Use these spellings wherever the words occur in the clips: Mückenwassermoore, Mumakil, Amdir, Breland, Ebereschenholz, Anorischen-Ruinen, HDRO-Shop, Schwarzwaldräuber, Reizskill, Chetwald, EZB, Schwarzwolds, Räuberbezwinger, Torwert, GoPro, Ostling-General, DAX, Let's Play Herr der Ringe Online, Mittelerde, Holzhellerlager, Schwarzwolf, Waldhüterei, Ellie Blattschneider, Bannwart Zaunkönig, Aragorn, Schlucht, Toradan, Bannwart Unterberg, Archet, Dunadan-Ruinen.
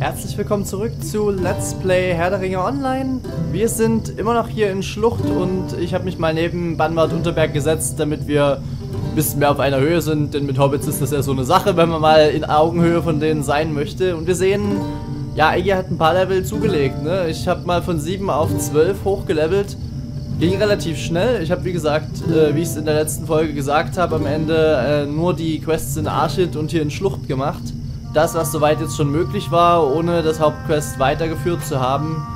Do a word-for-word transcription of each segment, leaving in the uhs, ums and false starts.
Herzlich willkommen zurück zu Let's Play Herr der Ringe Online. Wir sind immer noch hier in Schlucht und ich habe mich mal neben Bannwart Unterberg gesetzt, damit wir ein bisschen mehr auf einer Höhe sind, denn mit Hobbits ist das ja so eine Sache, wenn man mal in Augenhöhe von denen sein möchte. Und wir sehen, ja, Eggie hat ein paar Level zugelegt, ne? Ich habe mal von sieben auf zwölf hochgelevelt. Ging relativ schnell. Ich habe, wie gesagt, äh, wie ich es in der letzten Folge gesagt habe, am Ende äh, nur die Quests in Arschid und hier in Schlucht gemacht. Das, was soweit jetzt schon möglich war, ohne das Hauptquest weitergeführt zu haben.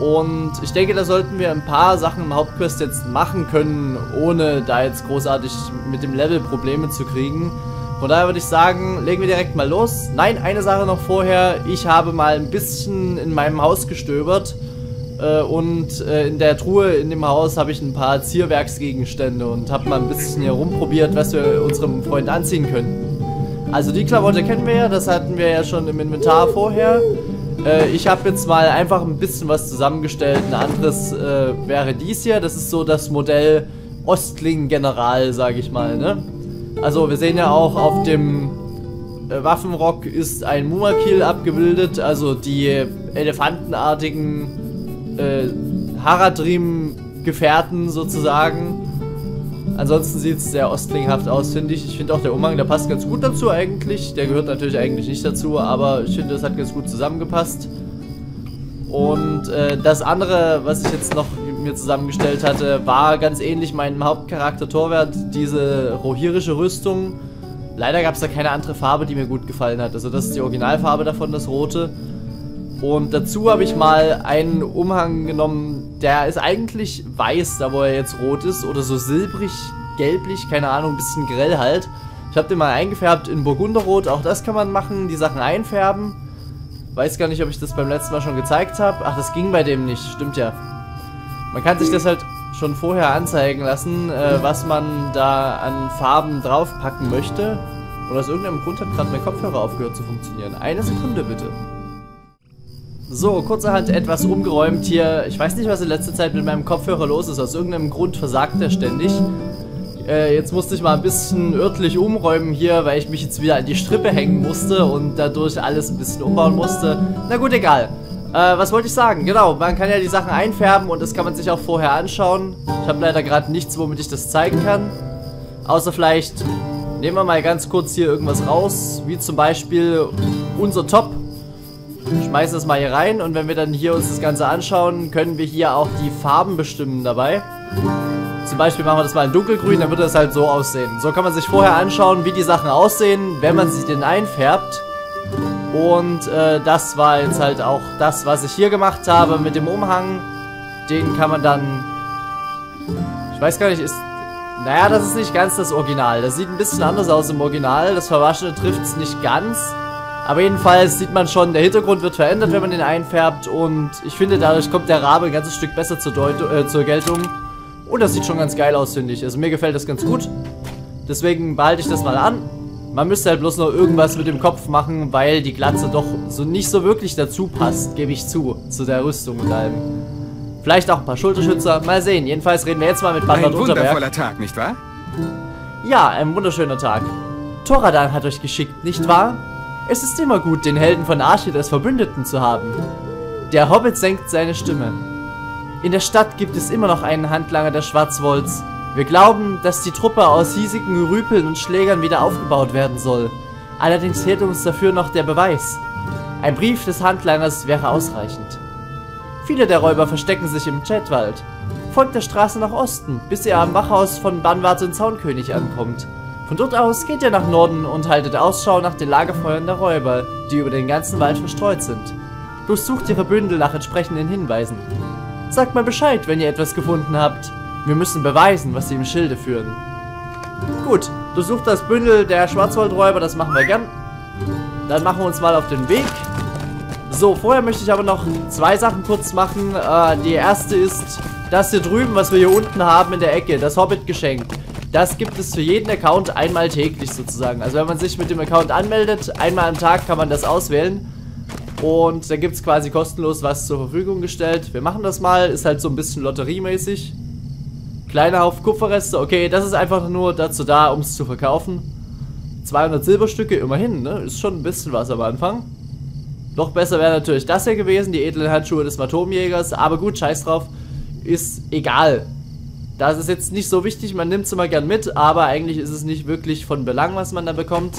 Und ich denke, da sollten wir ein paar Sachen im Hauptquest jetzt machen können, ohne da jetzt großartig mit dem Level Probleme zu kriegen. Von daher würde ich sagen, legen wir direkt mal los. Nein, eine Sache noch vorher. Ich habe mal ein bisschen in meinem Haus gestöbert. Äh, und äh, in der Truhe in dem Haus habe ich ein paar Zierwerksgegenstände und habe mal ein bisschen hier rumprobiert, was wir unserem Freund anziehen können. Also die Klamotte kennen wir ja, das hatten wir ja schon im Inventar vorher. Äh, ich habe jetzt mal einfach ein bisschen was zusammengestellt. Ein anderes äh, wäre dies hier. Das ist so das Modell Ostling-General, sage ich mal, ne? Also wir sehen ja auch, auf dem äh, Waffenrock ist ein Mumakil abgebildet. Also die elefantenartigen äh, Haradrim-Gefährten sozusagen. Ansonsten sieht es sehr ostlinghaft aus, finde ich. Ich finde auch der Umhang, der passt ganz gut dazu eigentlich. Der gehört natürlich eigentlich nicht dazu, aber ich finde, das hat ganz gut zusammengepasst. Und äh, das andere, was ich jetzt noch mir zusammengestellt hatte, war ganz ähnlich meinem Hauptcharakter Torwert, diese rohirische Rüstung. Leider gab es da keine andere Farbe, die mir gut gefallen hat. Also das ist die Originalfarbe davon, das Rote. Und dazu habe ich mal einen Umhang genommen, der ist eigentlich weiß, da wo er jetzt rot ist, oder so silbrig, gelblich, keine Ahnung, ein bisschen grell halt. Ich habe den mal eingefärbt in Burgunderrot, auch das kann man machen, die Sachen einfärben. Weiß gar nicht, ob ich das beim letzten Mal schon gezeigt habe. Ach, das ging bei dem nicht, stimmt ja. Man kann sich das halt schon vorher anzeigen lassen, äh, was man da an Farben draufpacken möchte. Und aus irgendeinem Grund hat gerade mein Kopfhörer aufgehört zu funktionieren. Eine Sekunde bitte. So, kurzerhand etwas umgeräumt hier. Ich weiß nicht, was in letzter Zeit mit meinem Kopfhörer los ist. Aus irgendeinem Grund versagt er ständig. Äh, jetzt musste ich mal ein bisschen örtlich umräumen hier, weil ich mich jetzt wieder an die Strippe hängen musste und dadurch alles ein bisschen umbauen musste. Na gut, egal. Äh, was wollte ich sagen? Genau, man kann ja die Sachen einfärben und das kann man sich auch vorher anschauen. Ich habe leider gerade nichts, womit ich das zeigen kann. Außer vielleicht nehmen wir mal ganz kurz hier irgendwas raus, wie zum Beispiel unser Top. Schmeißen das mal hier rein und wenn wir dann hier uns das Ganze anschauen, können wir hier auch die Farben bestimmen dabei. Zum Beispiel machen wir das mal in dunkelgrün, dann wird das halt so aussehen. So kann man sich vorher anschauen, wie die Sachen aussehen, wenn man sich den einfärbt. Und äh, das war jetzt halt auch das, was ich hier gemacht habe mit dem Umhang. Den kann man dann... Ich weiß gar nicht, ist... Naja, das ist nicht ganz das Original. Das sieht ein bisschen anders aus im Original. Das Verwaschene trifft es nicht ganz. Aber jedenfalls sieht man schon, der Hintergrund wird verändert, wenn man den einfärbt und ich finde, dadurch kommt der Rabe ein ganzes Stück besser zur, Deutung, äh, zur Geltung. Und das sieht schon ganz geil aus, finde ich. Also mir gefällt das ganz gut. Deswegen behalte ich das mal an. Man müsste halt bloß noch irgendwas mit dem Kopf machen, weil die Glatze doch so nicht so wirklich dazu passt, gebe ich zu, zu der Rüstung und allem. Vielleicht auch ein paar Schulterschützer, mal sehen. Jedenfalls reden wir jetzt mal mit Bannwart Unterberg. Ein wundervoller Tag, nicht wahr? Ja, ein wunderschöner Tag. Toradan hat euch geschickt, nicht wahr? Es ist immer gut, den Helden von Archet als Verbündeten zu haben. Der Hobbit senkt seine Stimme. In der Stadt gibt es immer noch einen Handlanger der Schwarzwolds. Wir glauben, dass die Truppe aus hiesigen Rüpeln und Schlägern wieder aufgebaut werden soll. Allerdings fehlt uns dafür noch der Beweis. Ein Brief des Handlangers wäre ausreichend. Viele der Räuber verstecken sich im Chetwald. Folgt der Straße nach Osten, bis ihr am Wachhaus von Bannwart und Zaunkönig ankommt. Von dort aus geht ihr nach Norden und haltet Ausschau nach den Lagerfeuern der Räuber, die über den ganzen Wald verstreut sind. Durchsucht ihre Bündel nach entsprechenden Hinweisen. Sagt mal Bescheid, wenn ihr etwas gefunden habt. Wir müssen beweisen, was sie im Schilde führen. Gut, durchsucht das Bündel der Schwarzwaldräuber, das machen wir gern. Dann machen wir uns mal auf den Weg. So, vorher möchte ich aber noch zwei Sachen kurz machen. Äh, die erste ist das hier drüben, was wir hier unten haben in der Ecke, das Hobbit-Geschenk. Das gibt es für jeden Account einmal täglich sozusagen. Also wenn man sich mit dem Account anmeldet, einmal am Tag kann man das auswählen. Und da gibt es quasi kostenlos was zur Verfügung gestellt. Wir machen das mal, ist halt so ein bisschen lotteriemäßig. Kleiner Haufen Kupferreste, okay, das ist einfach nur dazu da, um es zu verkaufen. zweihundert Silberstücke, immerhin, ne? Ist schon ein bisschen was am Anfang. Noch besser wäre natürlich das hier gewesen, die edlen Handschuhe des Matomjägers. Aber gut, scheiß drauf, ist egal. Das ist jetzt nicht so wichtig, man nimmt es immer gern mit, aber eigentlich ist es nicht wirklich von Belang, was man da bekommt.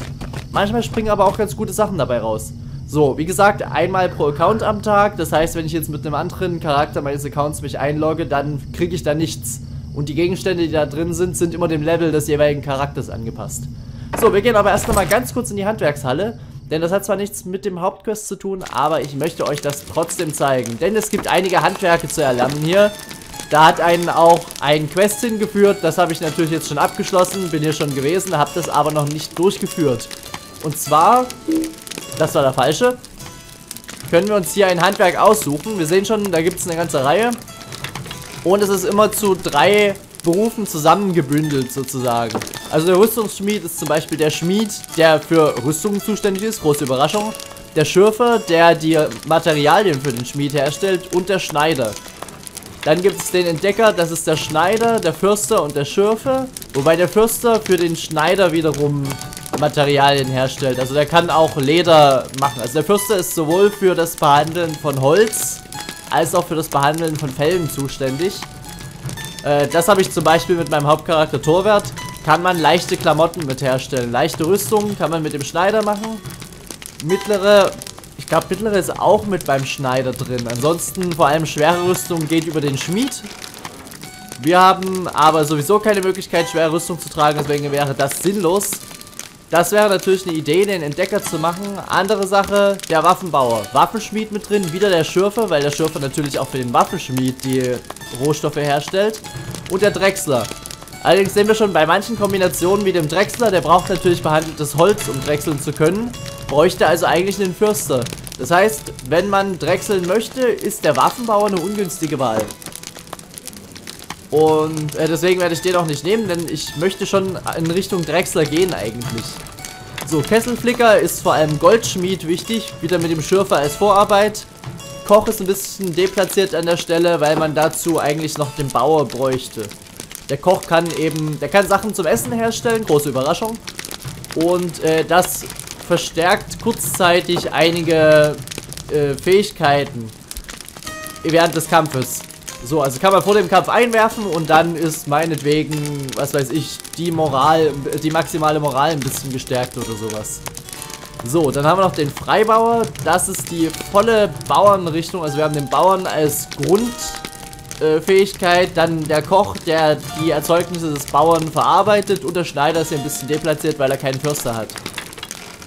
Manchmal springen aber auch ganz gute Sachen dabei raus. So, wie gesagt, einmal pro Account am Tag. Das heißt, wenn ich jetzt mit einem anderen Charakter meines Accounts mich einlogge, dann kriege ich da nichts. Und die Gegenstände, die da drin sind, sind immer dem Level des jeweiligen Charakters angepasst. So, wir gehen aber erst nochmal ganz kurz in die Handwerkshalle. Denn das hat zwar nichts mit dem Hauptquest zu tun, aber ich möchte euch das trotzdem zeigen. Denn es gibt einige Handwerke zu erlernen hier. Da hat einen auch ein Quest hingeführt. Das habe ich natürlich jetzt schon abgeschlossen, bin hier schon gewesen, habe das aber noch nicht durchgeführt. Und zwar, das war der falsche, können wir uns hier ein Handwerk aussuchen. Wir sehen schon, da gibt es eine ganze Reihe. Und es ist immer zu drei Berufen zusammengebündelt sozusagen. Also der Rüstungsschmied ist zum Beispiel der Schmied, der für Rüstungen zuständig ist, große Überraschung. Der Schürfer, der die Materialien für den Schmied herstellt, und der Schneider. Dann gibt es den Entdecker, das ist der Schneider, der Fürster und der Schürfer. Wobei der Fürster für den Schneider wiederum Materialien herstellt. Also der kann auch Leder machen. Also der Fürster ist sowohl für das Behandeln von Holz als auch für das Behandeln von Fellen zuständig. Äh, das habe ich zum Beispiel mit meinem Hauptcharakter Torwart. Kann man leichte Klamotten mit herstellen. Leichte Rüstungen kann man mit dem Schneider machen. Mittlere, ich glaube mittlere ist auch mit beim Schneider drin. Ansonsten vor allem schwere Rüstung geht über den Schmied. Wir haben aber sowieso keine Möglichkeit, schwere Rüstung zu tragen, deswegen wäre das sinnlos. Das wäre natürlich eine Idee, den Entdecker zu machen. Andere Sache, der Waffenbauer. Waffenschmied mit drin, wieder der Schürfer, weil der Schürfer natürlich auch für den Waffenschmied die Rohstoffe herstellt. Und der Drechsler. Allerdings sehen wir schon, bei manchen Kombinationen wie dem Drechsler, der braucht natürlich behandeltes Holz, um drechseln zu können. Bräuchte also eigentlich einen Fürster. Das heißt, wenn man drechseln möchte, ist der Waffenbauer eine ungünstige Wahl. Und äh, deswegen werde ich den auch nicht nehmen, denn ich möchte schon in Richtung Drechsler gehen eigentlich. So, Kesselflicker ist vor allem Goldschmied wichtig, wieder mit dem Schürfer als Vorarbeit. Koch ist ein bisschen deplatziert an der Stelle, weil man dazu eigentlich noch den Bauer bräuchte. Der Koch kann eben, der kann Sachen zum Essen herstellen, große Überraschung. Und äh, das verstärkt kurzzeitig einige äh, Fähigkeiten während des Kampfes. So, also kann man vor dem Kampf einwerfen und dann ist meinetwegen, was weiß ich, die Moral, die maximale Moral ein bisschen gestärkt oder sowas. So, dann haben wir noch den Freibauer. Das ist die volle Bauernrichtung. Also wir haben den Bauern als Grund... Fähigkeit, dann der Koch, der die Erzeugnisse des Bauern verarbeitet, und der Schneider ist hier ein bisschen deplatziert, weil er keinen Fürster hat.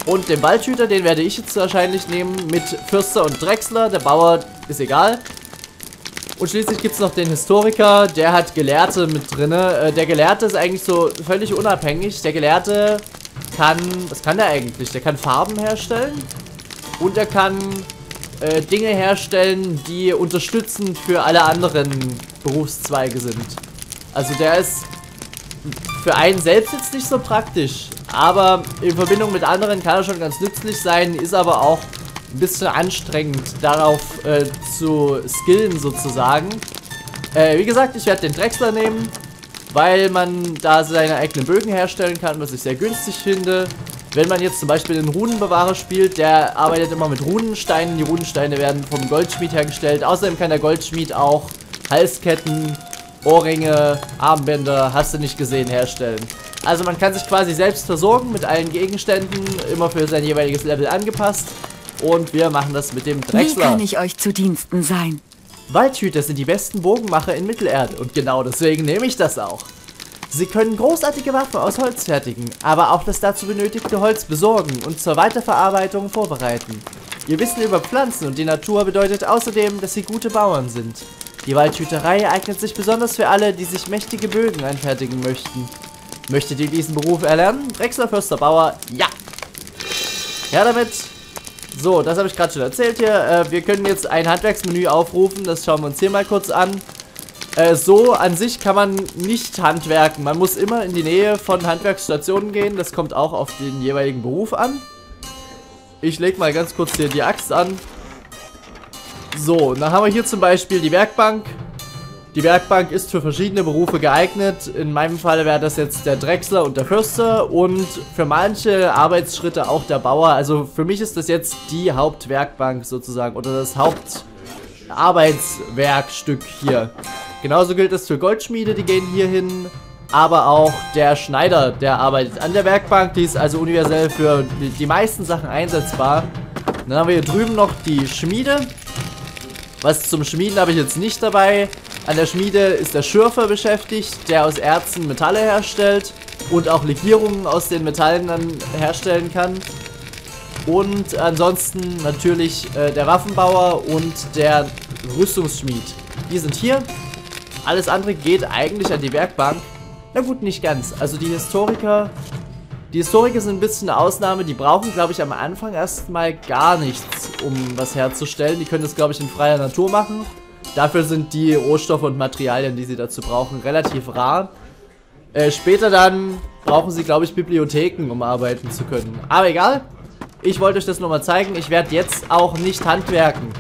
Und den Waldhüter, den werde ich jetzt wahrscheinlich nehmen mit Fürster und Drechsler, der Bauer ist egal. Und schließlich gibt es noch den Historiker, der hat Gelehrte mit drin. Der Gelehrte ist eigentlich so völlig unabhängig. Der Gelehrte kann, was kann der eigentlich? Der kann Farben herstellen und er kann... Dinge herstellen, die unterstützend für alle anderen Berufszweige sind. Also der ist für einen selbst jetzt nicht so praktisch, aber in Verbindung mit anderen kann er schon ganz nützlich sein, ist aber auch ein bisschen anstrengend, darauf äh, zu skillen sozusagen. Äh, wie gesagt, ich werde den Drechsler nehmen, weil man da seine eigenen Bögen herstellen kann, was ich sehr günstig finde. Wenn man jetzt zum Beispiel den Runenbewahrer spielt, der arbeitet immer mit Runensteinen. Die Runensteine werden vom Goldschmied hergestellt. Außerdem kann der Goldschmied auch Halsketten, Ohrringe, Armbänder, hast du nicht gesehen, herstellen. Also man kann sich quasi selbst versorgen mit allen Gegenständen, immer für sein jeweiliges Level angepasst. Und wir machen das mit dem Drechsler. Wie kann ich euch zu Diensten sein? Waldhüter sind die besten Bogenmacher in Mittelerde und genau deswegen nehme ich das auch. Sie können großartige Waffen aus Holz fertigen, aber auch das dazu benötigte Holz besorgen und zur Weiterverarbeitung vorbereiten. Ihr Wissen über Pflanzen und die Natur bedeutet außerdem, dass sie gute Bauern sind. Die Waldhüterei eignet sich besonders für alle, die sich mächtige Bögen anfertigen möchten. Möchtet ihr diesen Beruf erlernen? Drechsler, Fürster, Bauer, ja! Ja, damit! So, das habe ich gerade schon erzählt hier. Wir können jetzt ein Handwerksmenü aufrufen, das schauen wir uns hier mal kurz an. So an sich kann man nicht handwerken. Man muss immer in die Nähe von Handwerksstationen gehen. Das kommt auch auf den jeweiligen Beruf an. Ich lege mal ganz kurz hier die Axt an. So, dann haben wir hier zum Beispiel die Werkbank. Die Werkbank ist für verschiedene Berufe geeignet. In meinem Fall wäre das jetzt der Drechsler und der Förster und für manche Arbeitsschritte auch der Bauer. Also für mich ist das jetzt die Hauptwerkbank sozusagen oder das Hauptarbeitswerkstück hier. Genauso gilt es für Goldschmiede, die gehen hier hin. Aber auch der Schneider, der arbeitet an der Werkbank. Die ist also universell für die meisten Sachen einsetzbar. Dann haben wir hier drüben noch die Schmiede. Was zum Schmieden habe ich jetzt nicht dabei. An der Schmiede ist der Schürfer beschäftigt, der aus Erzen Metalle herstellt und auch Legierungen aus den Metallen dann herstellen kann. Und ansonsten natürlich äh, der Waffenbauer und der Rüstungsschmied. Die sind hier. Alles andere geht eigentlich an die Werkbank. Na gut, nicht ganz. Also die Historiker... Die Historiker sind ein bisschen eine Ausnahme, die brauchen, glaube ich, am Anfang erstmal gar nichts, um was herzustellen. Die können das, glaube ich, in freier Natur machen. Dafür sind die Rohstoffe und Materialien, die sie dazu brauchen, relativ rar. Äh, später dann brauchen sie, glaube ich, Bibliotheken, um arbeiten zu können. Aber egal, ich wollte euch das nochmal zeigen. Ich werde jetzt auch nicht handwerken,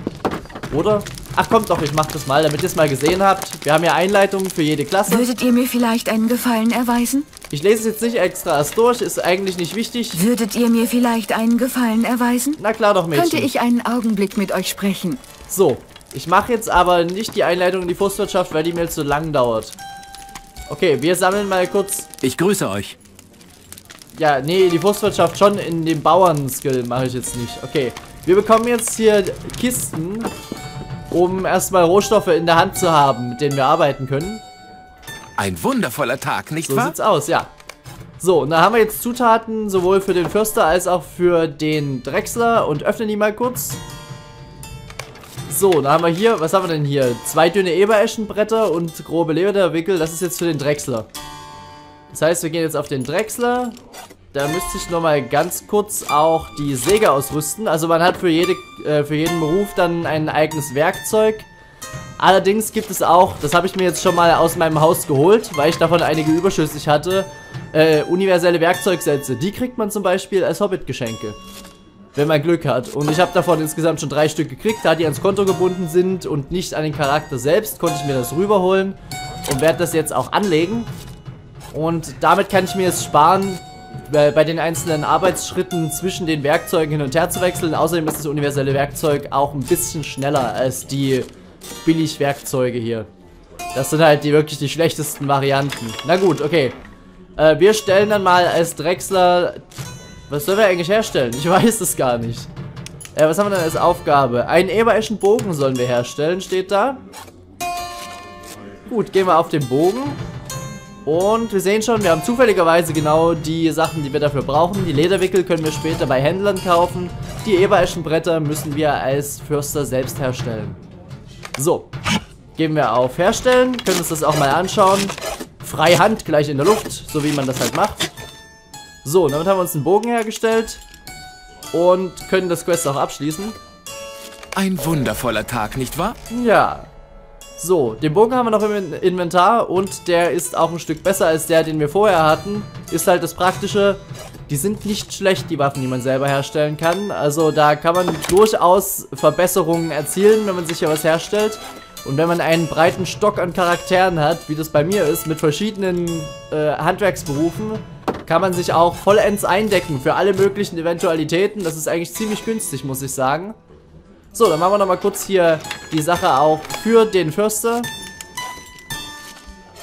oder? Ach kommt doch, ich mache das mal, damit ihr es mal gesehen habt. Wir haben ja Einleitungen für jede Klasse. Würdet ihr mir vielleicht einen Gefallen erweisen? Ich lese es jetzt nicht extra erst durch, ist eigentlich nicht wichtig. Würdet ihr mir vielleicht einen Gefallen erweisen? Na klar doch, Mädchen. Könnte ich einen Augenblick mit euch sprechen? So, ich mache jetzt aber nicht die Einleitung in die Forstwirtschaft, weil die mir zu lang dauert. Okay, wir sammeln mal kurz... Ich grüße euch. Ja, nee, die Forstwirtschaft schon in dem Bauern-Skill mache ich jetzt nicht. Okay, wir bekommen jetzt hier Kisten... um erstmal Rohstoffe in der Hand zu haben, mit denen wir arbeiten können. Ein wundervoller Tag, nicht wahr? So sieht's aus, ja. So, und da haben wir jetzt Zutaten, sowohl für den Förster als auch für den Drechsler. Und öffnen die mal kurz. So, da haben wir hier, was haben wir denn hier? Zwei dünne Ebereschenbretter und grobe Lederwickel, das ist jetzt für den Drechsler. Das heißt, wir gehen jetzt auf den Drechsler. Da müsste ich nochmal ganz kurz auch die Säge ausrüsten. Also man hat für, jede, äh, für jeden Beruf dann ein eigenes Werkzeug. Allerdings gibt es auch, das habe ich mir jetzt schon mal aus meinem Haus geholt, weil ich davon einige überschüssig hatte, äh, universelle Werkzeugsätze. Die kriegt man zum Beispiel als Hobbit-Geschenke, wenn man Glück hat. Und ich habe davon insgesamt schon drei Stück gekriegt, da die ans Konto gebunden sind und nicht an den Charakter selbst, konnte ich mir das rüberholen und werde das jetzt auch anlegen. Und damit kann ich mir es sparen, bei den einzelnen Arbeitsschritten zwischen den Werkzeugen hin und her zu wechseln. Außerdem ist das universelle Werkzeug auch ein bisschen schneller als die Billigwerkzeuge hier. Das sind halt die wirklich die schlechtesten Varianten. Na gut, okay. Äh, wir stellen dann mal als Drechsler... Was sollen wir eigentlich herstellen? Ich weiß es gar nicht. Äh, was haben wir dann als Aufgabe? Einen eberischen Bogen sollen wir herstellen, steht da. Gut, gehen wir auf den Bogen. Und wir sehen schon, wir haben zufälligerweise genau die Sachen, die wir dafür brauchen. Die Lederwickel können wir später bei Händlern kaufen. Die Ebereschenbretter müssen wir als Förster selbst herstellen. So, gehen wir auf Herstellen, können uns das auch mal anschauen. Freihand, gleich in der Luft, so wie man das halt macht. So, damit haben wir uns einen Bogen hergestellt und können das Quest auch abschließen. Ein wundervoller Tag, nicht wahr? Ja. So, den Bogen haben wir noch im Inventar und der ist auch ein Stück besser als der, den wir vorher hatten. Ist halt das Praktische, die sind nicht schlecht, die Waffen, die man selber herstellen kann. Also da kann man durchaus Verbesserungen erzielen, wenn man sich hier was herstellt. Und wenn man einen breiten Stock an Charakteren hat, wie das bei mir ist, mit verschiedenen äh, Handwerksberufen, kann man sich auch vollends eindecken für alle möglichen Eventualitäten. Das ist eigentlich ziemlich günstig, muss ich sagen. So, dann machen wir nochmal kurz hier die Sache auch für den Förster.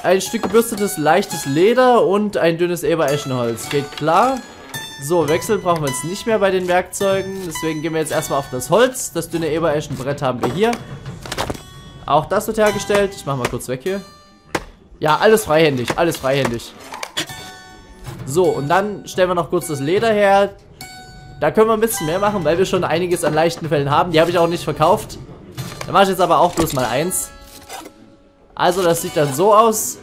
Ein Stück gebürstetes, leichtes Leder und ein dünnes Ebereschenholz. Geht klar. So, wechseln brauchen wir jetzt nicht mehr bei den Werkzeugen. Deswegen gehen wir jetzt erstmal auf das Holz. Das dünne Ebereschenbrett haben wir hier. Auch das wird hergestellt. Ich mache mal kurz weg hier. Ja, alles freihändig, alles freihändig. So, und dann stellen wir noch kurz das Leder her. Da können wir ein bisschen mehr machen, weil wir schon einiges an leichten Fällen haben. Die habe ich auch nicht verkauft. Da mache ich jetzt aber auch bloß mal eins. Also das sieht dann so aus.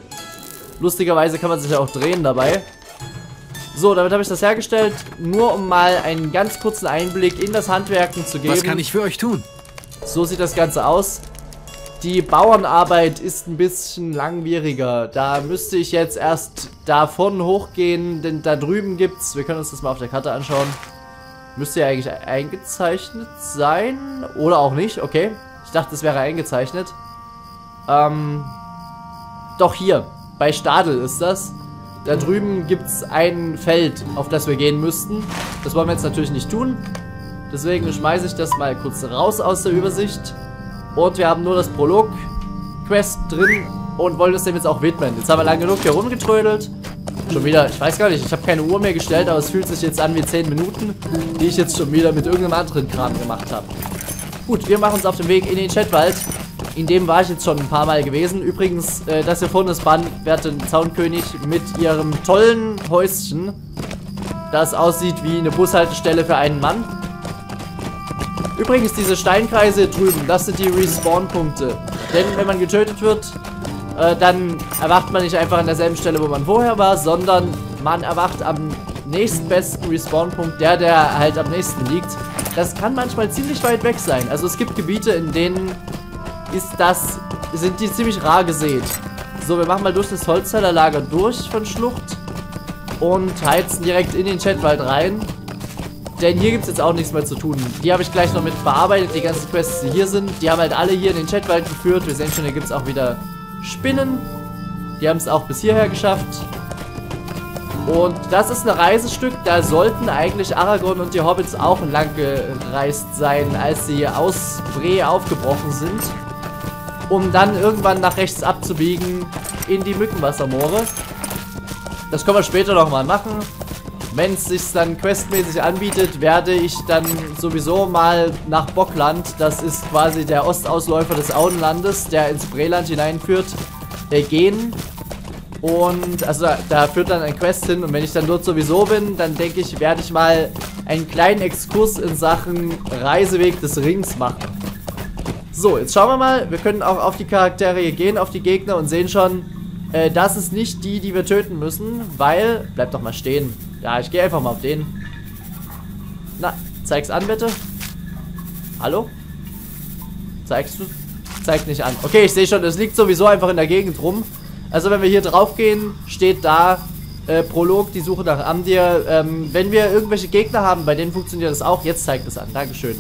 Lustigerweise kann man sich ja auch drehen dabei. So, damit habe ich das hergestellt. Nur um mal einen ganz kurzen Einblick in das Handwerken zu geben. Was kann ich für euch tun? So sieht das Ganze aus. Die Bauernarbeit ist ein bisschen langwieriger. Da müsste ich jetzt erst davon hochgehen, denn da drüben gibt's... Wir können uns das mal auf der Karte anschauen. Müsste ja eigentlich eingezeichnet sein. Oder auch nicht, okay. Ich dachte, es wäre eingezeichnet. Ähm, Doch hier, bei Stadel ist das. Da drüben gibt es ein Feld, auf das wir gehen müssten. Das wollen wir jetzt natürlich nicht tun. Deswegen schmeiße ich das mal kurz raus aus der Übersicht. Und wir haben nur das Prolog-Quest drin und wollen es dem jetzt auch widmen. Jetzt haben wir lang genug hier rumgetrödelt. Schon wieder, ich weiß gar nicht, ich habe keine Uhr mehr gestellt, aber es fühlt sich jetzt an wie zehn Minuten, die ich jetzt schon wieder mit irgendeinem anderen Kram gemacht habe. Gut, wir machen uns auf den Weg in den Chetwald. In dem war ich jetzt schon ein paar Mal gewesen. Übrigens, äh, das hier vorne ist Bannwart Zaunkönig mit ihrem tollen Häuschen, das aussieht wie eine Bushaltestelle für einen Mann. Übrigens, diese Steinkreise hier drüben, das sind die Respawn-Punkte. Denn wenn man getötet wird, äh, dann erwacht man nicht einfach an derselben Stelle, wo man vorher war, sondern man erwacht am nächstbesten Respawn-Punkt, der, der halt am nächsten liegt. Das kann manchmal ziemlich weit weg sein. Also es gibt Gebiete, in denen ist das, sind die ziemlich rar gesät. So, wir machen mal durch das Holzhellerlager durch von Schlucht und heizen direkt in den Chetwald rein. Denn hier gibt es jetzt auch nichts mehr zu tun. Die habe ich gleich noch mit bearbeitet, die ganzen Quests, die hier sind. Die haben halt alle hier in den Chetwald geführt. Wir sehen schon, hier gibt es auch wieder Spinnen. Die haben es auch bis hierher geschafft. Und das ist ein Reisestück, da sollten eigentlich Aragorn und die Hobbits auch lang gereist sein, als sie aus Bre aufgebrochen sind, um dann irgendwann nach rechts abzubiegen in die Mückenwassermoore. Das können wir später nochmal machen. Wenn es sich dann questmäßig anbietet, werde ich dann sowieso mal nach Bockland, das ist quasi der Ostausläufer des Auenlandes, der ins Breland hineinführt, gehen. Und also da, da führt dann ein Quest hin, und wenn ich dann dort sowieso bin, dann denke ich, werde ich mal einen kleinen Exkurs in Sachen Reiseweg des Rings machen. So, jetzt schauen wir mal, wir können auch auf die Charaktere hier gehen, auf die Gegner, und sehen schon, äh, das ist nicht die, die wir töten müssen, weil, bleib doch mal stehen. Ja, ich gehe einfach mal auf den. Na, zeig's an bitte. Hallo? Zeigst du? Zeig nicht an. Okay, ich sehe schon, es liegt sowieso einfach in der Gegend rum. Also wenn wir hier drauf gehen, steht da äh, Prolog, die Suche nach Amdir. Ähm, wenn wir irgendwelche Gegner haben, bei denen funktioniert das auch, jetzt zeigt es an, dankeschön.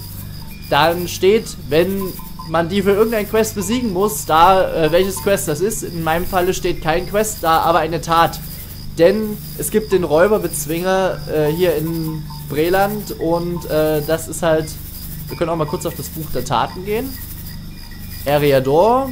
Dann steht, wenn man die für irgendein Quest besiegen muss, da äh, welches Quest das ist. In meinem Falle steht kein Quest da, aber eine Tat. Denn es gibt den Räuberbezwinger äh, hier in Breland, und äh, das ist halt, wir können auch mal kurz auf das Buch der Taten gehen. Eriador,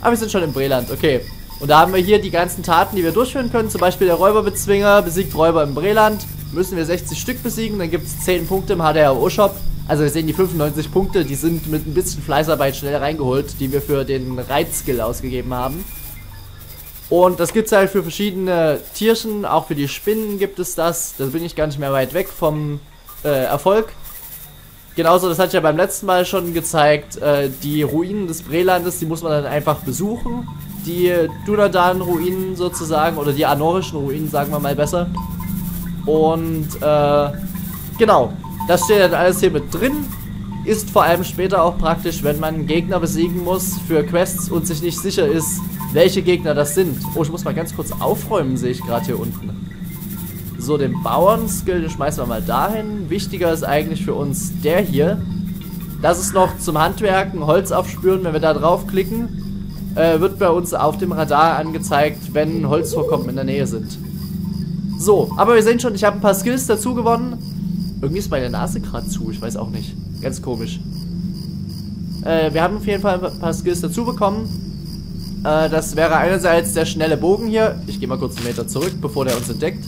aber wir sind schon in Breland, okay. Und da haben wir hier die ganzen Taten, die wir durchführen können. Zum Beispiel der Räuberbezwinger besiegt Räuber im Breland. Müssen wir sechzig Stück besiegen, dann gibt es zehn Punkte im H D R O-Shop. Also wir sehen die fünfundneunzig Punkte, die sind mit ein bisschen Fleißarbeit schnell reingeholt, die wir für den Reizskill ausgegeben haben. Und das gibt es halt für verschiedene Tierchen, auch für die Spinnen gibt es das. Da bin ich gar nicht mehr weit weg vom äh, Erfolg. Genauso, das hatte ich ja beim letzten Mal schon gezeigt, äh, die Ruinen des Brelandes, die muss man dann einfach besuchen. Die Dunadan-Ruinen sozusagen, oder die Anorischen-Ruinen, sagen wir mal besser. Und äh, genau, das steht dann alles hier mit drin. Ist vor allem später auch praktisch, wenn man Gegner besiegen muss für Quests und sich nicht sicher ist, welche Gegner das sind. Oh, ich muss mal ganz kurz aufräumen, sehe ich gerade hier unten. So, den Bauern-Skill, den schmeißen wir mal dahin. Wichtiger ist eigentlich für uns der hier. Das ist noch zum Handwerken, Holz aufspüren, wenn wir da draufklicken. Wird bei uns auf dem Radar angezeigt, wenn Holzvorkommen in der Nähe sind. So, aber wir sehen schon, ich habe ein paar Skills dazu gewonnen. Irgendwie ist meine Nase gerade zu, ich weiß auch nicht. Ganz komisch. Äh, wir haben auf jeden Fall ein paar Skills dazu bekommen. Äh, das wäre einerseits der schnelle Bogen hier. Ich gehe mal kurz einen Meter zurück, bevor der uns entdeckt.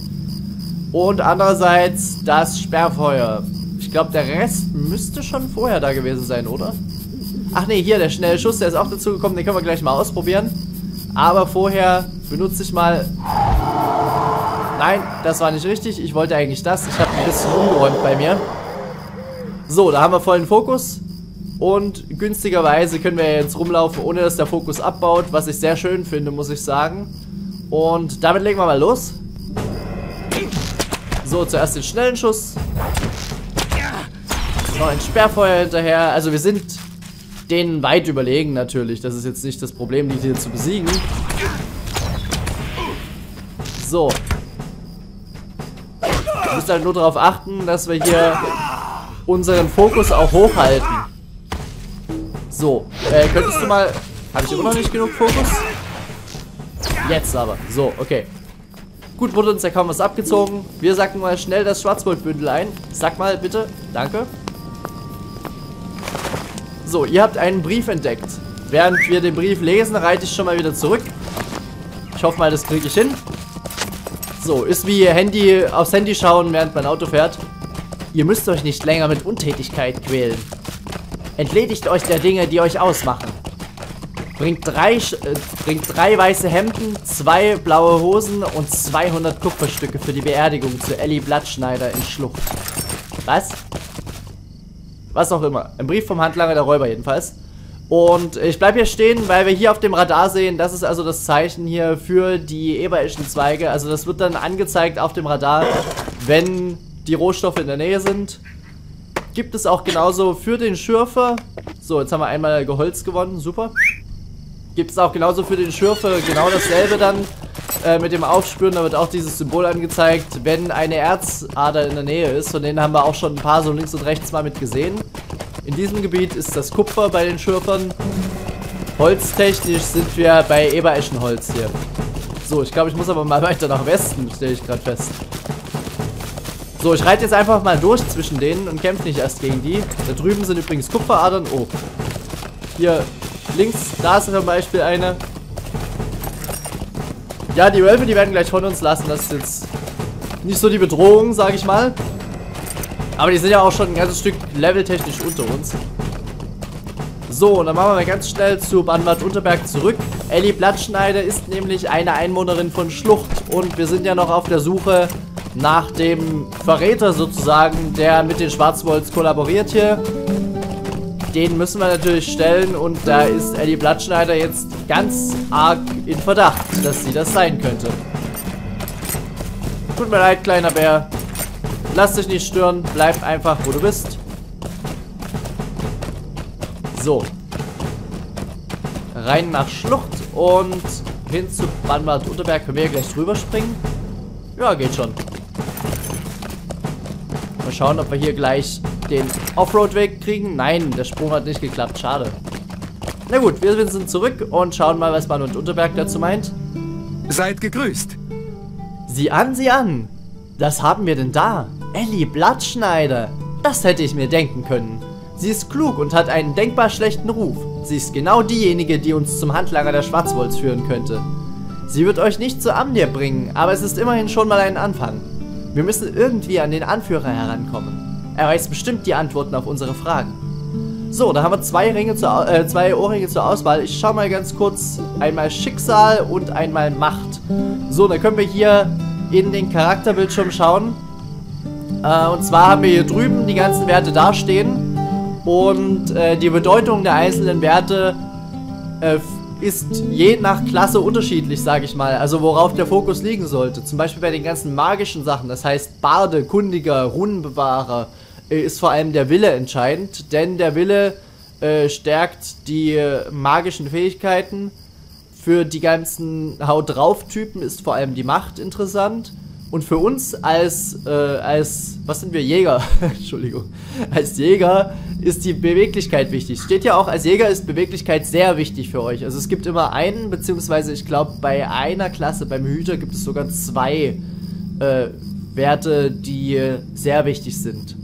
Und andererseits das Sperrfeuer. Ich glaube, der Rest müsste schon vorher da gewesen sein, oder? Ach ne, hier, der schnelle Schuss, der ist auch dazu gekommen, den können wir gleich mal ausprobieren. Aber vorher benutze ich mal... Nein, das war nicht richtig, ich wollte eigentlich das. Ich habe ein bisschen umgeräumt bei mir. So, da haben wir vollen Fokus. Und günstigerweise können wir jetzt rumlaufen, ohne dass der Fokus abbaut, was ich sehr schön finde, muss ich sagen. Und damit legen wir mal los. So, zuerst den schnellen Schuss. Noch ein Sperrfeuer hinterher, also wir sind... denen weit überlegen natürlich. Das ist jetzt nicht das Problem, die hier zu besiegen. So. Wir müssen halt nur darauf achten, dass wir hier unseren Fokus auch hochhalten. So. Äh, könntest du mal... Habe ich immer noch nicht genug Fokus? Jetzt aber. So, okay. Gut, wurde uns ja kaum was abgezogen. Wir sacken mal schnell das Schwarzwaldbündel ein. Sack mal bitte. Danke. So, ihr habt einen Brief entdeckt. Während wir den Brief lesen, reite ich schon mal wieder zurück. Ich hoffe mal, das kriege ich hin. So, ist wie Handy, aufs Handy schauen, während mein Auto fährt. Ihr müsst euch nicht länger mit Untätigkeit quälen. Entledigt euch der Dinge, die euch ausmachen. Bringt drei, äh, bringt drei weiße Hemden, zwei blaue Hosen und zweihundert Kupferstücke für die Beerdigung zu Ellie Blattschneider in Schlucht. Was? Was auch immer. Ein Brief vom Handlanger der Räuber jedenfalls. Und ich bleibe hier stehen, weil wir hier auf dem Radar sehen, das ist also das Zeichen hier für die Ebereschenzweige. Also das wird dann angezeigt auf dem Radar, wenn die Rohstoffe in der Nähe sind. Gibt es auch genauso für den Schürfer. So, jetzt haben wir einmal Geholz gewonnen. Super. Gibt es auch genauso für den Schürfer genau dasselbe dann äh, mit dem Aufspüren. Da wird auch dieses Symbol angezeigt, wenn eine Erzader in der Nähe ist. Von denen haben wir auch schon ein paar so links und rechts mal mit gesehen. In diesem Gebiet ist das Kupfer bei den Schürfern. Holztechnisch sind wir bei Ebereschenholz hier. So, ich glaube, ich muss aber mal weiter nach Westen, stelle ich gerade fest. So, ich reite jetzt einfach mal durch zwischen denen und kämpfe nicht erst gegen die. Da drüben sind übrigens Kupferadern. Oh. Hier. Links, da ist zum Beispiel eine. Ja, die Wölfe, die werden gleich von uns lassen. Das ist jetzt nicht so die Bedrohung, sage ich mal. Aber die sind ja auch schon ein ganzes Stück leveltechnisch unter uns. So, und dann machen wir mal ganz schnell zu Bannwart Unterberg zurück. Ellie Blattschneider ist nämlich eine Einwohnerin von Schlucht. Und wir sind ja noch auf der Suche nach dem Verräter sozusagen, der mit den Schwarzwolfs kollaboriert hier. Den müssen wir natürlich stellen und da ist Ellie Blattschneider jetzt ganz arg in Verdacht, dass sie das sein könnte. Tut mir leid, kleiner Bär. Lass dich nicht stören, bleib einfach, wo du bist. So. Rein nach Schlucht und hin zu Bannwart Unterberg. Können wir hier gleich drüber springen? Ja, geht schon. Mal schauen, ob wir hier gleich den Offroad-Weg kriegen. Nein, der Sprung hat nicht geklappt. Schade. Na gut, wir sind zurück und schauen mal, was Bannwart Unterberg dazu meint. Seid gegrüßt. Sieh an, sieh an. Was haben wir denn da? Ellie Blattschneider. Das hätte ich mir denken können. Sie ist klug und hat einen denkbar schlechten Ruf. Sie ist genau diejenige, die uns zum Handlanger der Schwarzwolfs führen könnte. Sie wird euch nicht zu Amdir bringen, aber es ist immerhin schon mal ein Anfang. Wir müssen irgendwie an den Anführer herankommen. Er weiß bestimmt die Antworten auf unsere Fragen. So, da haben wir zwei, Ringe zu, äh, zwei Ohrringe zur Auswahl. Ich schau mal ganz kurz. Einmal Schicksal und einmal Macht. So, dann können wir hier in den Charakterbildschirm schauen. Äh, und zwar haben wir hier drüben die ganzen Werte dastehen. Und äh, die Bedeutung der einzelnen Werte äh, ist je nach Klasse unterschiedlich, sage ich mal. Also worauf der Fokus liegen sollte. Zum Beispiel bei den ganzen magischen Sachen. Das heißt Barde, Kundiger, Runenbewahrer. Ist vor allem der Wille entscheidend, denn der Wille äh, stärkt die äh, magischen Fähigkeiten. Für die ganzen Haut-Drauf-Typen ist vor allem die Macht interessant. Und für uns als, äh, als, was sind wir, Jäger, Entschuldigung, als Jäger ist die Beweglichkeit wichtig. Steht ja auch, als Jäger ist Beweglichkeit sehr wichtig für euch. Also es gibt immer einen, beziehungsweise ich glaube bei einer Klasse, beim Hüter gibt es sogar zwei äh, Werte, die äh, sehr wichtig sind.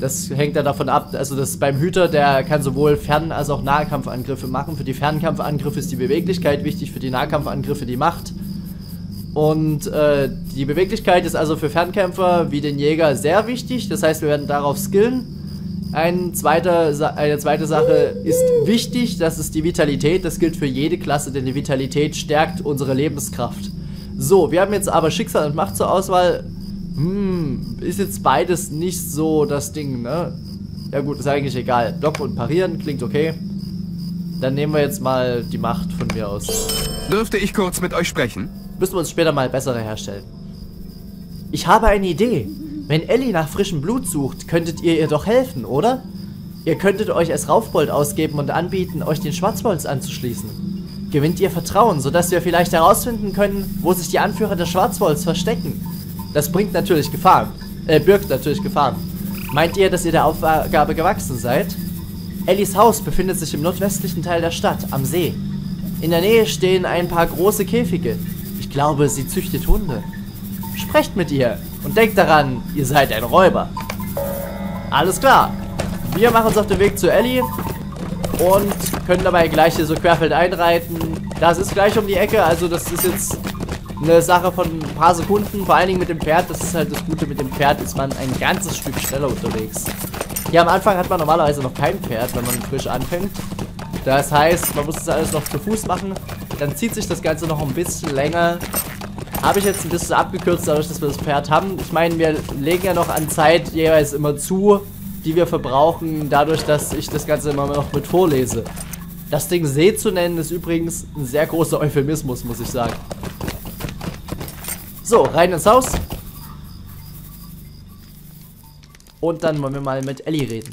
Das hängt dann davon ab, also das beim Hüter, der kann sowohl Fern- als auch Nahkampfangriffe machen. Für die Fernkampfangriffe ist die Beweglichkeit wichtig, für die Nahkampfangriffe die Macht. Und äh, die Beweglichkeit ist also für Fernkämpfer wie den Jäger sehr wichtig, das heißt wir werden darauf skillen. Ein zweiter, eine zweite Sache ist wichtig, das ist die Vitalität, das gilt für jede Klasse, denn die Vitalität stärkt unsere Lebenskraft. So, wir haben jetzt aber Schicksal und Macht zur Auswahl. Hm, ist jetzt beides nicht so das Ding, ne? Ja gut, ist eigentlich egal. Blocken und parieren, klingt okay. Dann nehmen wir jetzt mal die Macht von mir aus. Dürfte ich kurz mit euch sprechen? Müssen wir uns später mal bessere herstellen. Ich habe eine Idee. Wenn Ellie nach frischem Blut sucht, könntet ihr ihr doch helfen, oder? Ihr könntet euch als Raufbold ausgeben und anbieten, euch den Schwarzwolfs anzuschließen. Gewinnt ihr Vertrauen, sodass wir vielleicht herausfinden können, wo sich die Anführer der Schwarzwolfs verstecken. Das bringt natürlich Gefahren. Äh, birgt natürlich Gefahren. Meint ihr, dass ihr der Aufgabe gewachsen seid? Ellies Haus befindet sich im nordwestlichen Teil der Stadt, am See. In der Nähe stehen ein paar große Käfige. Ich glaube, sie züchtet Hunde. Sprecht mit ihr und denkt daran, ihr seid ein Räuber. Alles klar. Wir machen uns auf den Weg zu Ellie und können dabei gleich hier so querfeld einreiten. Das ist gleich um die Ecke, also das ist jetzt eine Sache von ein paar Sekunden. Vor allen Dingen mit dem Pferd, das ist halt das Gute mit dem Pferd, ist man ein ganzes Stück schneller unterwegs. Ja, am Anfang hat man normalerweise noch kein Pferd, wenn man frisch anfängt. Das heißt, man muss das alles noch zu Fuß machen. Dann zieht sich das Ganze noch ein bisschen länger. Habe ich jetzt ein bisschen abgekürzt, dadurch, dass wir das Pferd haben. Ich meine, wir legen ja noch an Zeit jeweils immer zu, die wir verbrauchen, dadurch, dass ich das Ganze immer noch mit vorlese. Das Ding See zu nennen, ist übrigens ein sehr großer Euphemismus, muss ich sagen. So, rein ins Haus. Und dann wollen wir mal mit Ellie reden.